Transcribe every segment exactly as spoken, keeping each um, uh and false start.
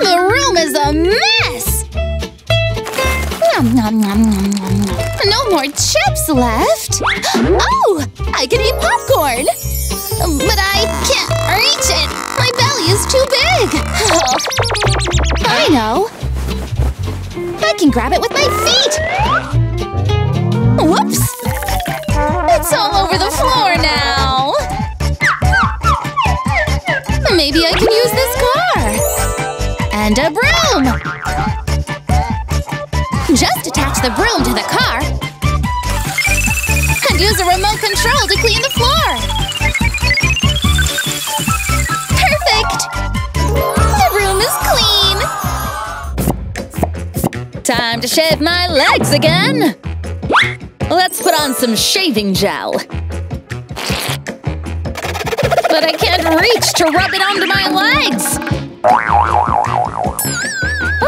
The room is a mess! Nom, nom, nom, nom, nom, nom. No more chips left! Oh! I can eat popcorn! But I can't reach it! My belly is too big! Oh. I know! I can grab it with my feet! Whoops! It's all over the floor now! Maybe I can use this car! And a broom! Just attach the broom to the car and use the remote control to clean the floor! Perfect! The room is clean! Time to shave my legs again! Let's put on some shaving gel. But I can't reach to rub it onto my legs!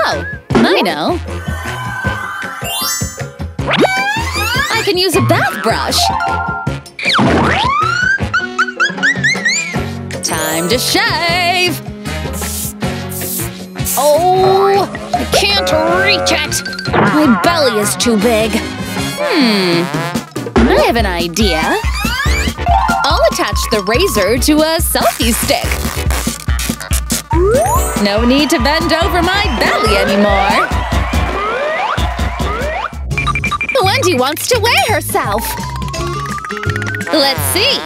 Oh, I know. I can use a bath brush. Time to shave! Oh, I can't reach it! My belly is too big. Hmm, I have an idea. I'll attach the razor to a selfie stick. No need to bend over my belly anymore. Wendy wants to weigh herself. Let's see.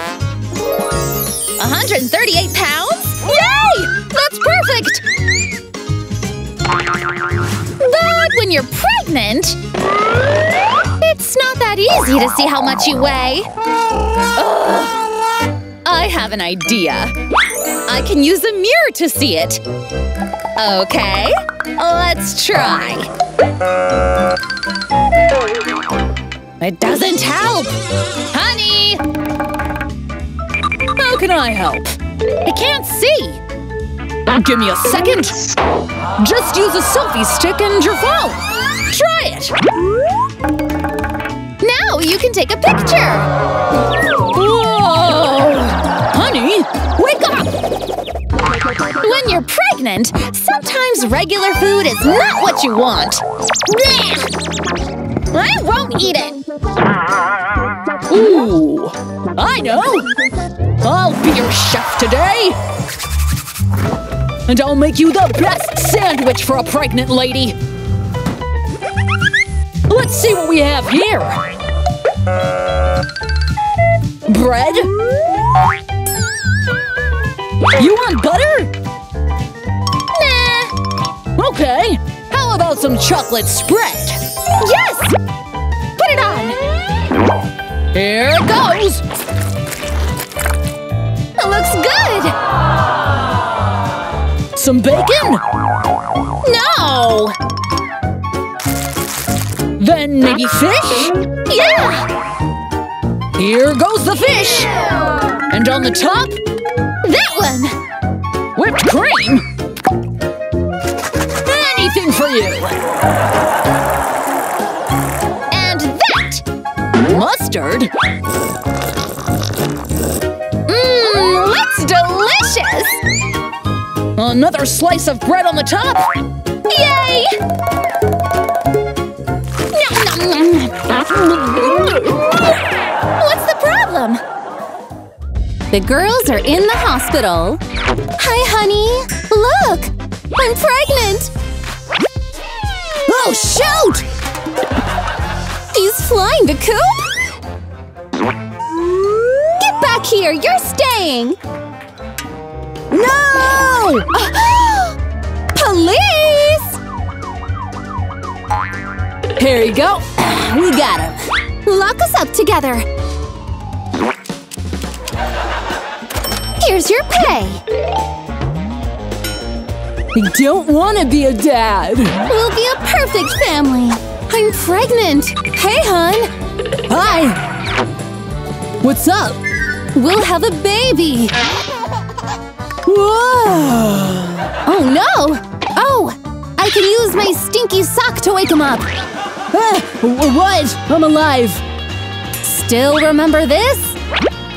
one hundred thirty-eight pounds? Yay! That's perfect! But when you're pregnant… it's not that easy to see how much you weigh. Ugh. I have an idea. I can use a mirror to see it. Okay, let's try. It doesn't help. Honey! How can I help? I can't see. Give me a second. Just use a selfie stick and your phone. Try it. Now you can take a picture! Whoa! Honey, wake up! When you're pregnant, sometimes regular food is not what you want. Blech! I won't eat it! Ooh! I know! I'll be your chef today! And I'll make you the best sandwich for a pregnant lady! Let's see what we have here! Bread? You want butter? Nah. Okay. How about some chocolate spread? Yes! Put it on! Here it goes! It looks good! Some bacon? No! Then maybe fish? Yeah! Here goes the fish! And on the top… that one! Whipped cream! Anything for you! And that! Mustard? Mmm, looks delicious! Another slice of bread on the top? Yay! What's the problem? The girls are in the hospital. Hi, honey. Look! I'm pregnant! Oh, shoot! He's flying the coop? Get back here! You're staying! No! Police! Here you go. We got him! Lock us up together! Here's your pay! I don't want to be a dad! We'll be a perfect family! I'm pregnant! Hey, hon! Hi! What's up? We'll have a baby! Whoa! Oh no! Oh! I can use my stinky sock to wake him up! Ah, what? I'm alive! Still remember this?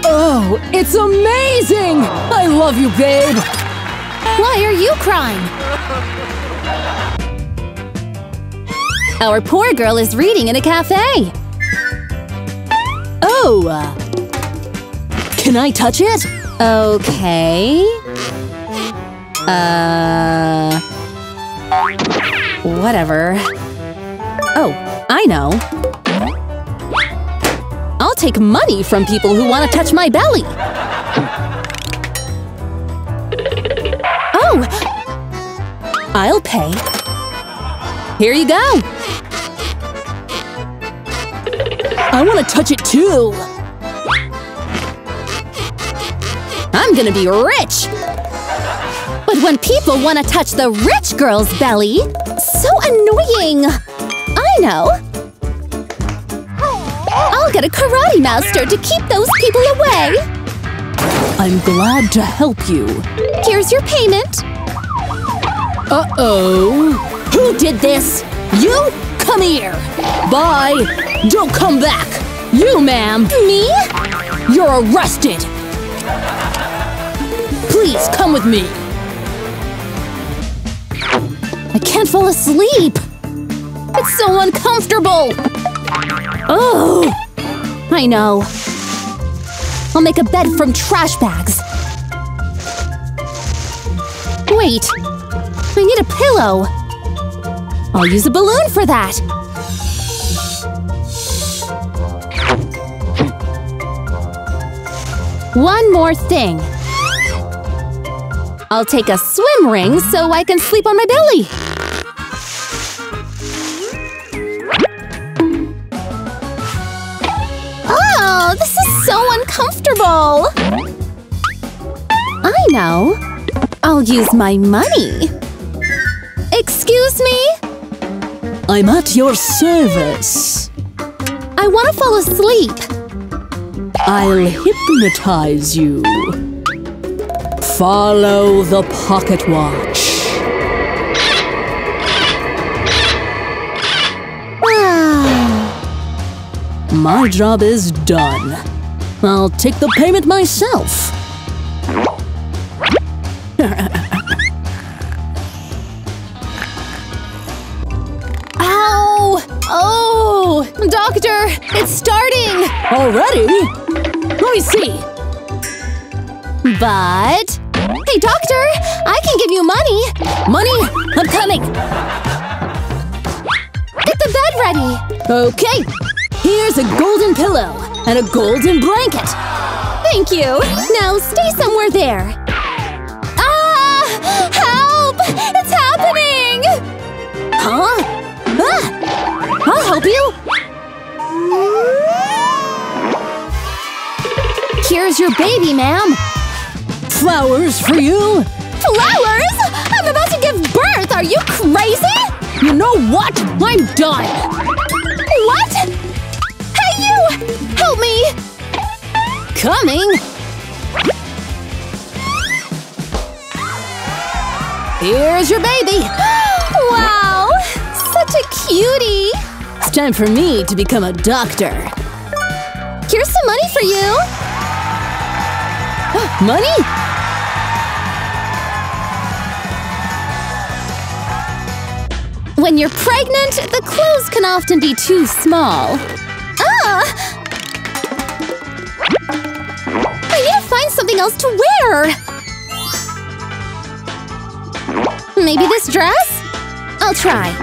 Oh, it's amazing! I love you, babe! Why are you crying? Our poor girl is reading in a cafe! Oh! Can I touch it? Okay… Uh… Whatever… Oh, I know! I'll take money from people who want to touch my belly! Oh! I'll pay! Here you go! I want to touch it too! I'm gonna be rich! But when people want to touch the rich girl's belly… So annoying! I know! I'll get a karate master to keep those people away! I'm glad to help you! Here's your payment! Uh-oh! Who did this? You? Come here! Bye! Don't come back! You, ma'am! Me? You're arrested! Please, come with me! I can't fall asleep! It's so uncomfortable! Oh! I know. I'll make a bed from trash bags. Wait. I need a pillow. I'll use a balloon for that! One more thing. I'll take a swim ring so I can sleep on my belly! Oh, this is so uncomfortable! I know. I'll use my money. Excuse me? I'm at your service. I want to fall asleep. I'll hypnotize you. Follow the pocket watch. My job is done. I'll take the payment myself. Doctor, it's starting! Already? Let me see. But… Hey, doctor! I can give you money! Money? I'm coming! Get the bed ready! Okay! Here's a golden pillow and a golden blanket! Thank you! Now stay somewhere there! Ah! Help! It's happening! Huh? Ah! I'll help you! Here's your baby, ma'am! Flowers for you! Flowers?! I'm about to give birth! Are you crazy?! You know what? I'm done! What?! Hey, you! Help me! Coming! Here's your baby! Wow! Such a cutie! It's time for me to become a doctor. Here's some money for you! Money? When you're pregnant, the clothes can often be too small. Ah! I need to find something else to wear! Maybe this dress? I'll try.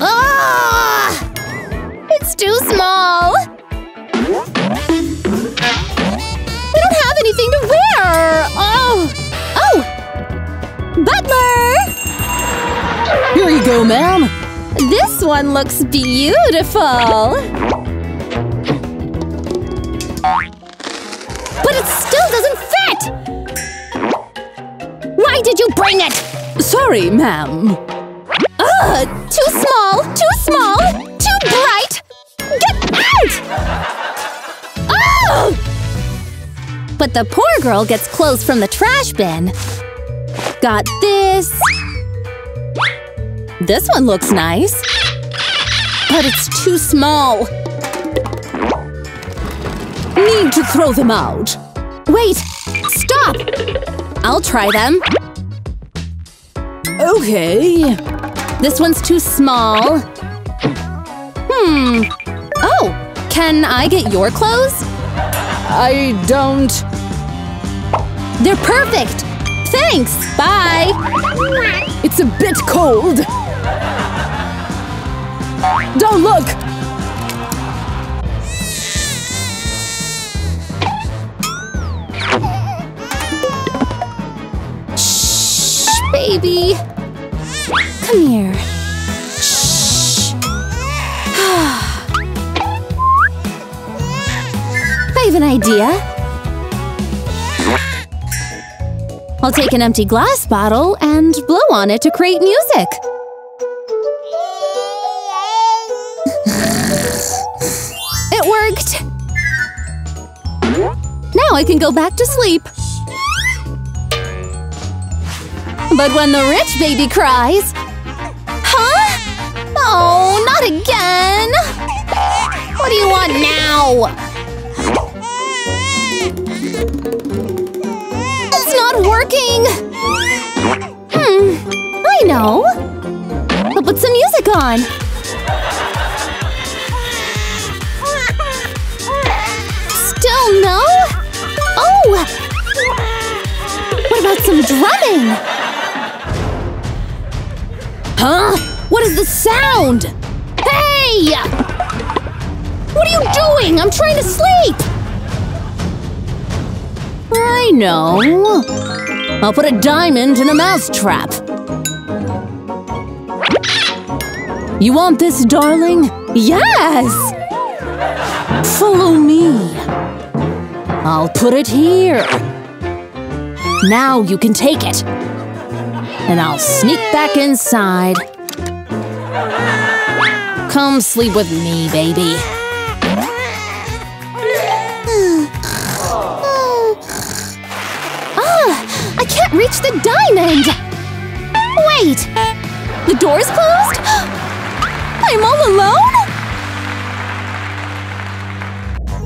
Ah! It's too small! Anything to wear! Oh! Oh! Butler! Here you go, ma'am! This one looks beautiful! But it still doesn't fit! Why did you bring it? Sorry, ma'am. Ugh! Too small! Too small! Too bright! Get out! Oh! But the poor girl gets clothes from the trash bin. Got this. This one looks nice. But it's too small. Need to throw them out. Wait! Stop! I'll try them. Okay. This one's too small. Hmm. Oh, can I get your clothes? I don't… They're perfect! Thanks! Bye! It's a bit cold! Don't look! Shh, baby! Come here. Shh. I have an idea. I'll take an empty glass bottle and blow on it to create music. It worked! Now I can go back to sleep. But when the rich baby cries… Huh? Oh, not again! What do you want now? Not working! Hmm, I know! I'll put some music on! Still no? Oh! What about some drumming? Huh? What is the sound? Hey! What are you doing? I'm trying to sleep! I know. I'll put a diamond in a mousetrap. You want this, darling? Yes! Follow me. I'll put it here. Now you can take it. And I'll sneak back inside. Come sleep with me, baby. Reach the diamond! Wait! The door's closed? I'm all alone?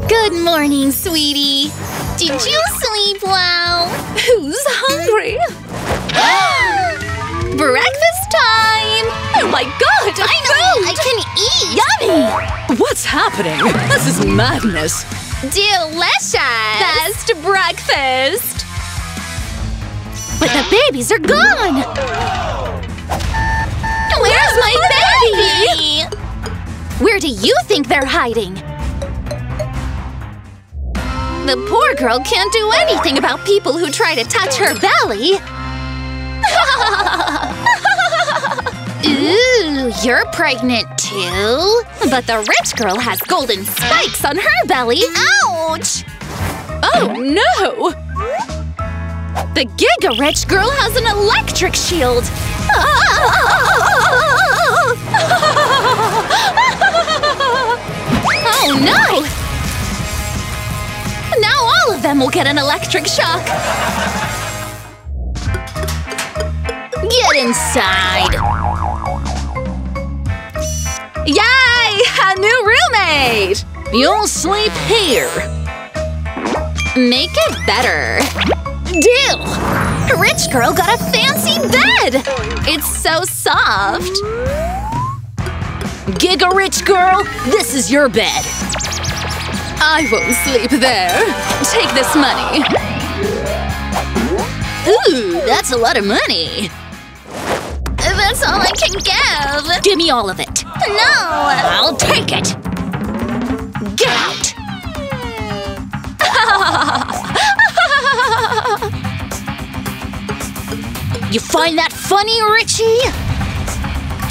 Good morning, sweetie! Did you sleep well? Who's hungry? Breakfast time! Oh my god! Finally, I can eat! Yummy! What's happening? This is madness! Delicious! Best breakfast! But the babies are gone! Where's, Where's my, my baby? baby? Where do you think they're hiding? The poor girl can't do anything about people who try to touch her belly! Ooh, you're pregnant too? But the rich girl has golden spikes on her belly! Ouch! Oh no! The giga-rich girl has an electric shield! Oh no! Now all of them will get an electric shock! Get inside! Yay! A new roommate! You'll sleep here! Make it better! Deal! Rich girl got a fancy bed! It's so soft! Giga rich girl, this is your bed! I won't sleep there. Take this money. Ooh, that's a lot of money. That's all I can give! Give me all of it. No! I'll take it! Get out! You find that funny, Richie?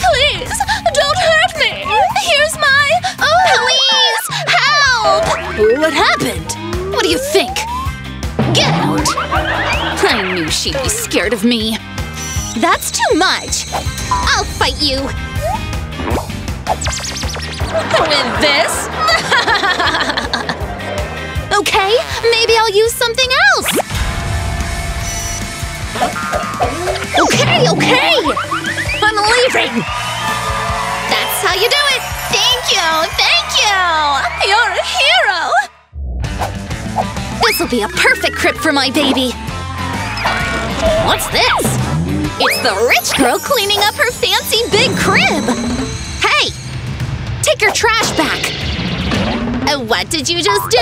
Please, don't hurt me! Here's my… Oh, please! Help! What happened? What do you think? Get out! I knew she'd be scared of me. That's too much! I'll fight you! With this? Okay, maybe I'll use something else! Okay, okay! I'm leaving! That's how you do it! Thank you, thank you! You're a hero! This'll be a perfect crib for my baby! What's this? It's the rich girl cleaning up her fancy big crib! Hey! Take your trash back! Uh, what did you just do?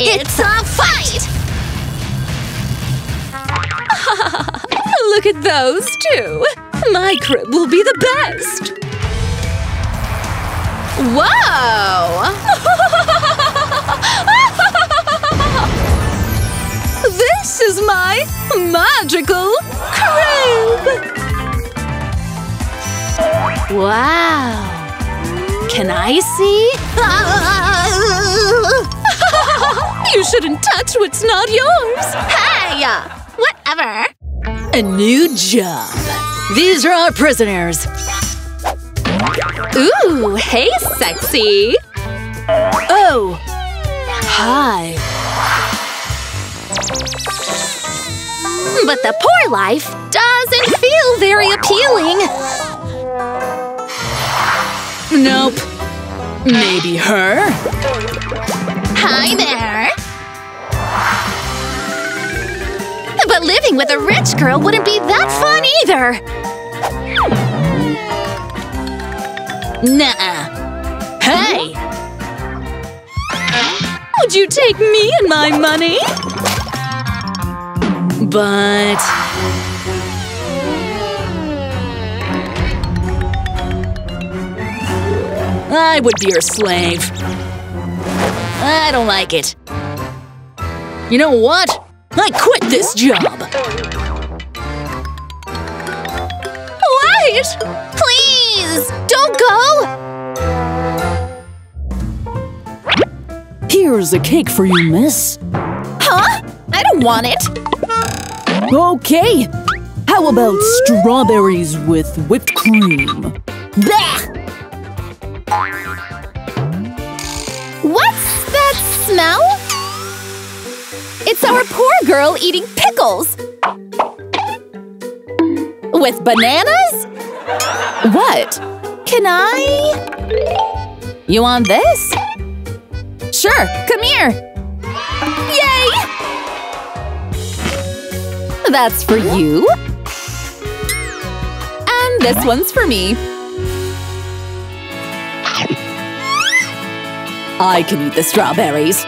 It's, it's a fight! Look at those two! My crib will be the best! Whoa! This is my magical crib! Wow! Can I see? You shouldn't touch what's not yours! Hey! Whatever! A new job! These are our prisoners! Ooh, hey, sexy! Oh! Hi! But the poor life doesn't feel very appealing! Nope. Maybe her? Hi there! But living with a rich girl wouldn't be that fun either! Nuh-uh. Hey! Would you take me and my money? But… I would be your slave. I don't like it. You know what? I quit this job! Wait! Please! Don't go! Here's a cake for you, miss. Huh? I don't want it. Okay. How about strawberries with whipped cream? Bah! What's that smell? It's our poor girl eating pickles. With bananas? What? Can I… You want this? Sure, come here! Yay! That's for you. And this one's for me. I can eat the strawberries.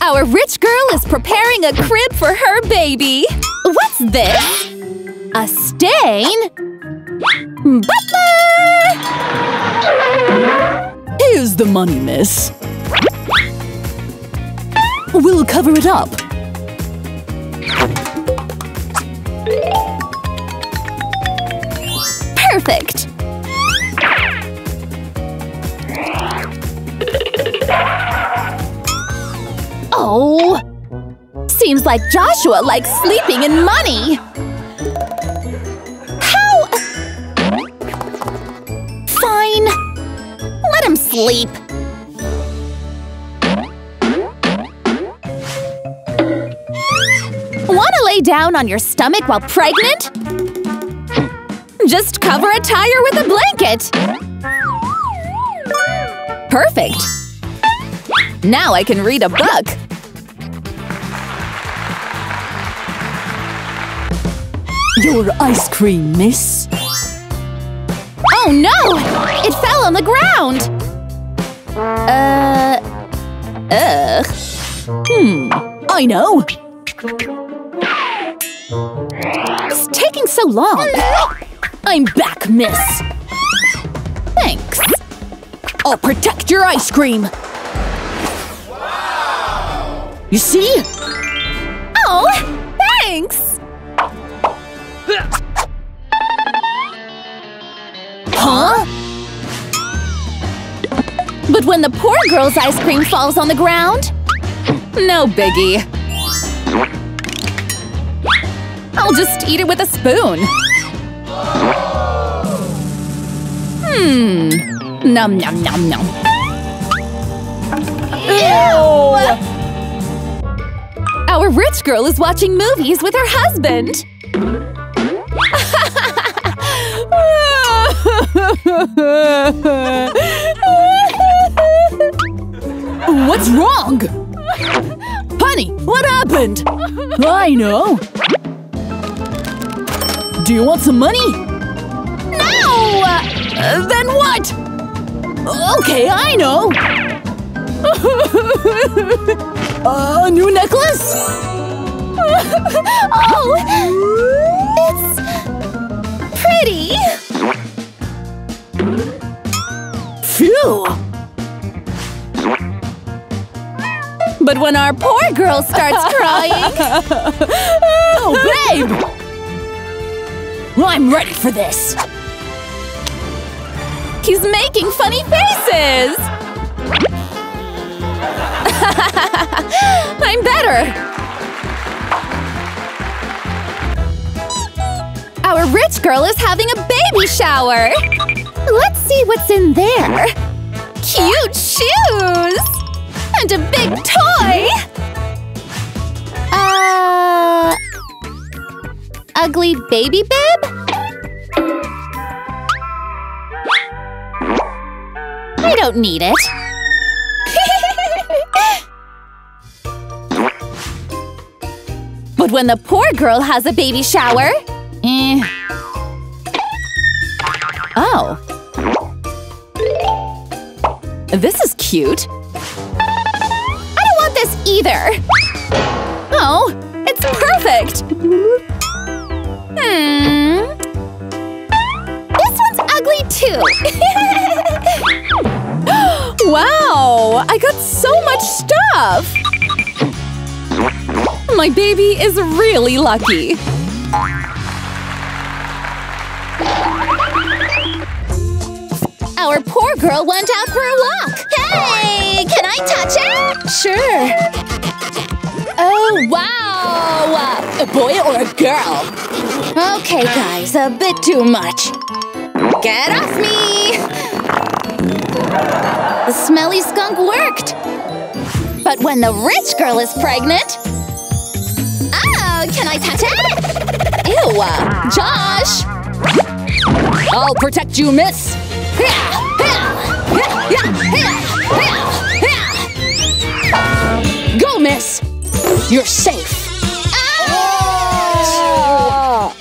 Our rich girl is preparing a crib for her baby! What's this? A stain? Butler! Here's the money, miss. We'll cover it up. Perfect! Oh! Seems like Joshua likes sleeping in money! How? Fine. Let him sleep. Wanna lay down on your stomach while pregnant? Just cover a tire with a blanket! Perfect! Now I can read a book! Your ice cream, miss. Oh no! It fell on the ground! Uh… Ugh. Hmm. I know! It's taking so long! I'm back, miss! Thanks! I'll protect your ice cream! Wow. You see? Oh! Thanks! Huh? But when the poor girl's ice cream falls on the ground? No biggie. I'll just eat it with a spoon. Hmm. Nom nom nom nom. Ew! Our rich girl is watching movies with her husband. What's wrong? Punch Honey, what happened? I know! Do you want some money? No! Uh, then what? Okay, I know! A new necklace? Oh! It's… pretty! Phew! But when our poor girl starts crying… Oh, babe! I'm ready for this! He's making funny faces! I'm better! Our rich girl is having a baby shower! Let's see what's in there! Cute shoes! And a big toy! Uh… Ugly baby bib? I don't need it. But when the poor girl has a baby shower… Eh… Oh. This is cute. Either. Oh, it's perfect! Hmm… This one's ugly too! Wow! I got so much stuff! My baby is really lucky! Our poor girl went out for a walk! Hey! Can I touch it? Sure! Oh, wow! A boy or a girl? Okay, guys, a bit too much. Get off me! The smelly skunk worked! But when the rich girl is pregnant… Oh, can I touch it? Ew! Josh! I'll protect you, miss! Go, miss! You're safe! Oh!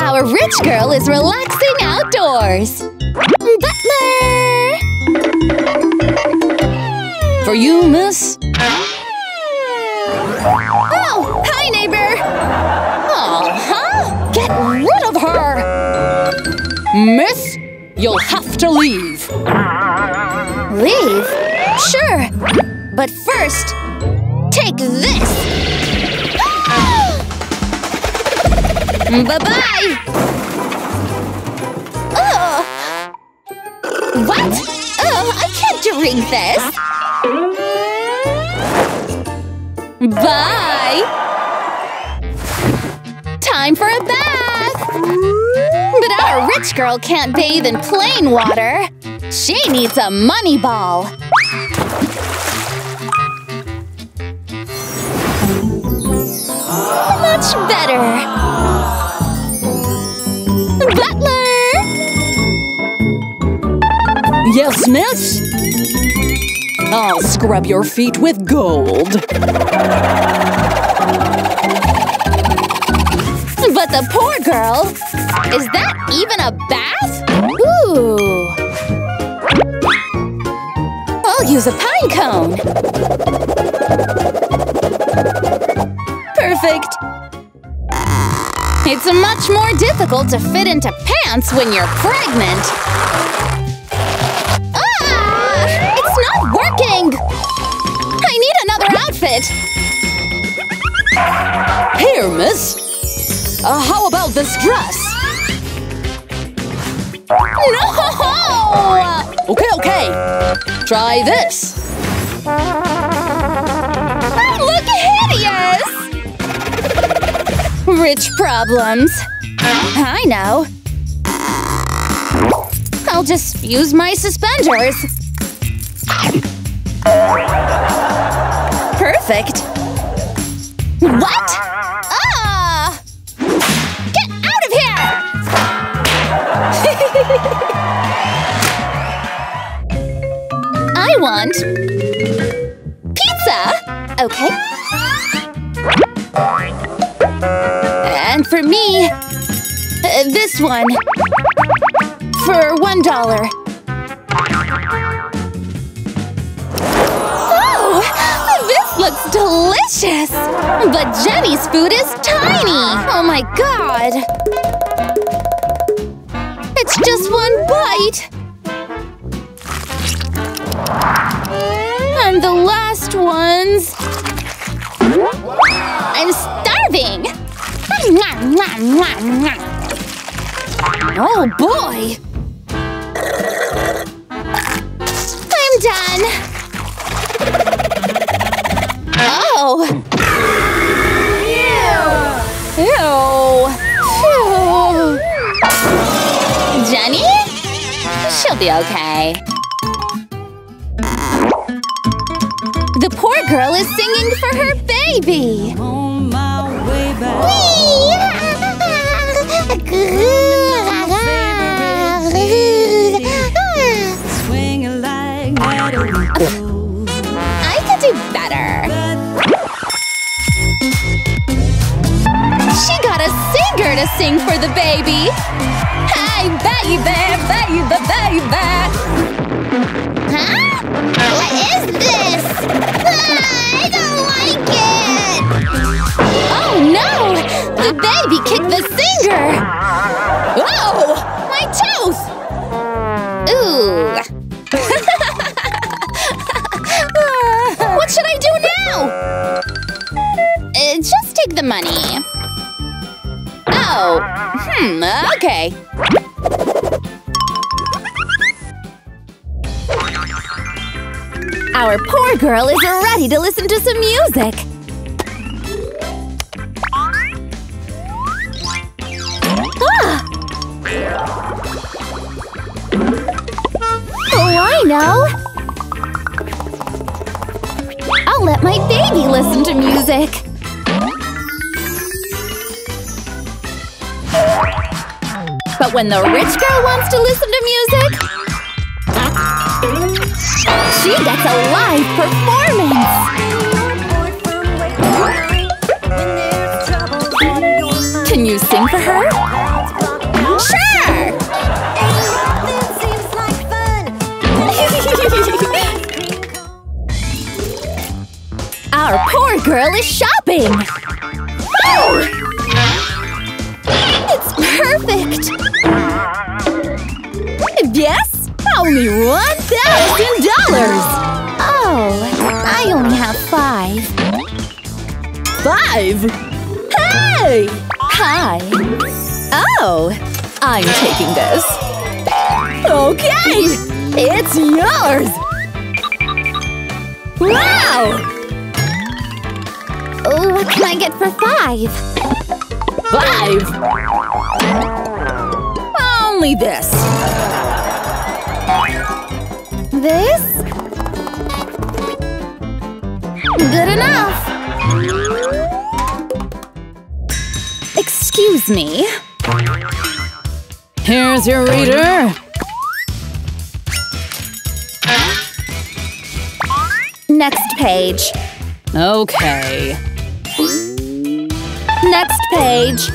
Our rich girl is relaxing outdoors! Butler! For you, miss? Oh! Hi, neighbor! Oh, huh? Get rid of her! Miss? You'll have to leave! Leave? Sure! But first, take this! Bye-bye! Oh. What? Oh, I can't drink this! Bye! Time for a bath! But our rich girl can't bathe in plain water! She needs a money ball! Much better! Butler! Yes, miss? I'll scrub your feet with gold! But the poor girl… Is that even a bath? Ooh! I'll use a pine cone! Perfect! It's much more difficult to fit into pants when you're pregnant! Ah! It's not working! I need another outfit! Here, miss! Uh, how about this dress? No! Okay, okay. Try this. I look hideous! Rich problems. I know. I'll just use my suspenders. Perfect. What? I want… pizza! Okay. And for me, uh, this one. For one dollar. Looks delicious! But Jenny's food is tiny! Oh my god! It's just one bite! And the last ones… I'm starving! Oh boy! I'm done! Oh! Ew! Ew! Jenny? She'll be okay. The poor girl is singing for her baby! On my way back. I could do better! A singer to sing for the baby. Hey, baby, baby, baby. Huh? What is this? I don't like it. Oh no! The baby kicked the singer. Whoa! My tooth. Ooh. What should I do now? Uh, just take the money. Oh. Hmm, okay. Our poor girl is ready to listen to some music. Ah. Oh, I know. I'll let my baby listen to music. But when the rich girl wants to listen to music, she gets a live performance! Can you sing for her? Sure! Our poor girl is shopping! Woo! It's perfect! Yes? Only one thousand dollars! Oh, I only have five. Five? Hey! Hi. Oh, I'm taking this. Okay! It's yours! Wow! Oh, what can I get for five? Five! Only this. This? Good enough. Excuse me. Here's your reader. Next page. Okay. Next page.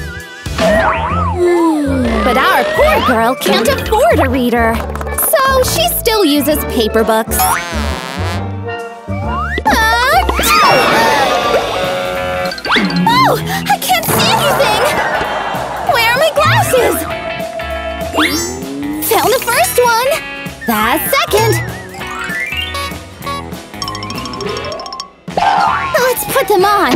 But our poor girl can't afford a reader, so she still uses paper books. Oh! I can't see anything! Where are my glasses? Found the first one! The second! Let's put them on!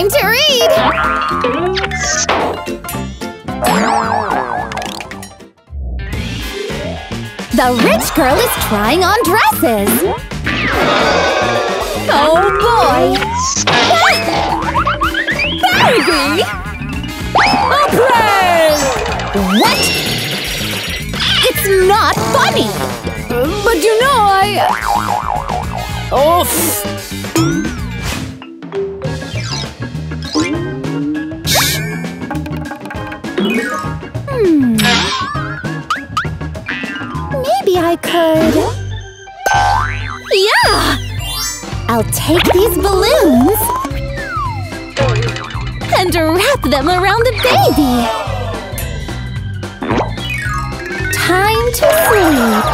To read. The rich girl is trying on dresses. Oh boy! Baby! Oprah! What? It's not funny. But you know I. Oh. take these balloons and wrap them around the baby! Time to sleep!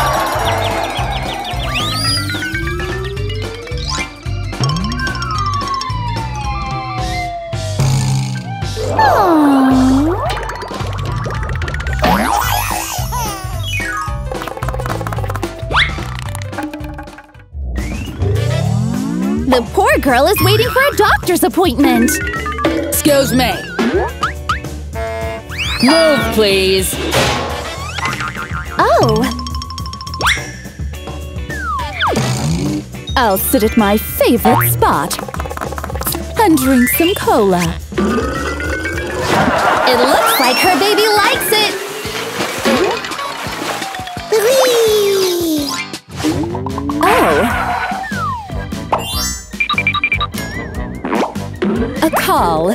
Aww. The poor girl is waiting for a doctor's appointment! Excuse me. Move, please. Oh. I'll sit at my favorite spot and drink some cola. It looks like her baby likes it. Oh. A call.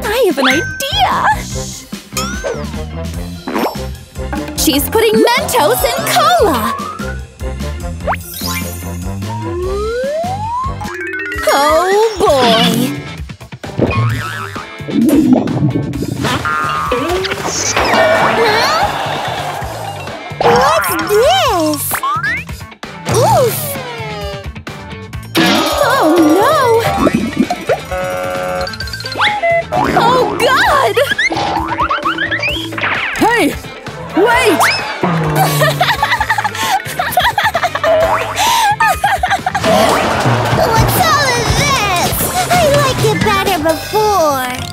I have an idea! She's putting Mentos in cola! Oh boy! What's this? Oof! Hey! Wait! What's all of this? I liked it better before.